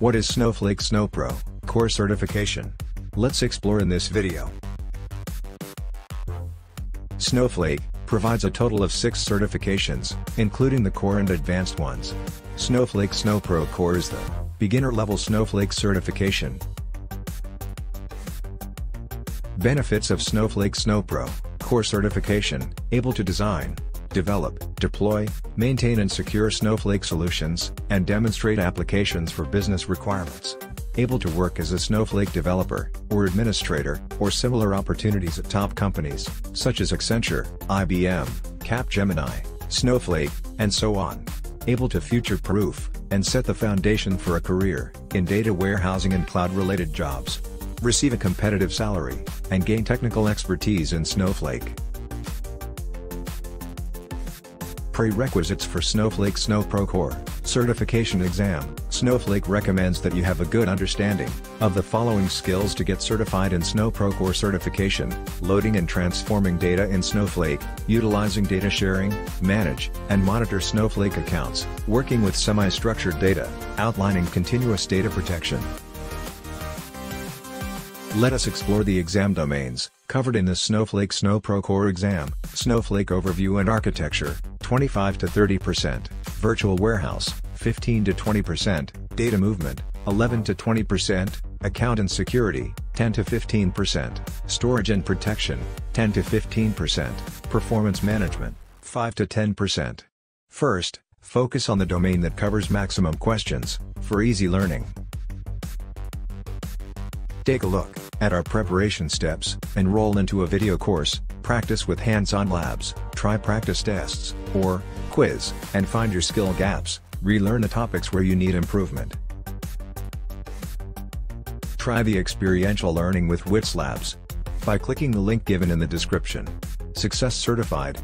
What is Snowflake SnowPro Core certification? Let's explore in this video. Snowflake provides a total of 6 certifications, including the core and advanced ones. Snowflake SnowPro Core is the beginner-level Snowflake certification. Benefits of Snowflake SnowPro Core certification: able to design, develop, deploy, maintain and secure Snowflake solutions, and demonstrate applications for business requirements. Able to work as a Snowflake developer, or administrator, or similar opportunities at top companies, such as Accenture, IBM, Capgemini, Snowflake, and so on. Able to future-proof and set the foundation for a career in data warehousing and cloud-related jobs. Receive a competitive salary, and gain technical expertise in Snowflake. Prerequisites for Snowflake SnowPro Core certification exam. Snowflake recommends that you have a good understanding of the following skills to get certified in SnowPro Core certification: loading and transforming data in Snowflake, utilizing data sharing, manage and monitor Snowflake accounts, working with semi-structured data, outlining continuous data protection. Let us explore the exam domains covered in this Snowflake SnowPro Core exam: Snowflake Overview and Architecture, 25% to 30%, Virtual Warehouse, 15% to 20%, Data Movement, 11% to 20%, Account and Security, 10% to 15%, Storage and Protection, 10% to 15%, Performance Management, 5% to 10%. First, focus on the domain that covers maximum questions, for easy learning. Take a look at our preparation steps, enroll into a video course, practice with hands-on labs, try practice tests, or quiz, and find your skill gaps, relearn the topics where you need improvement. Try the experiential learning with Whizlabs by clicking the link given in the description. Success Certified.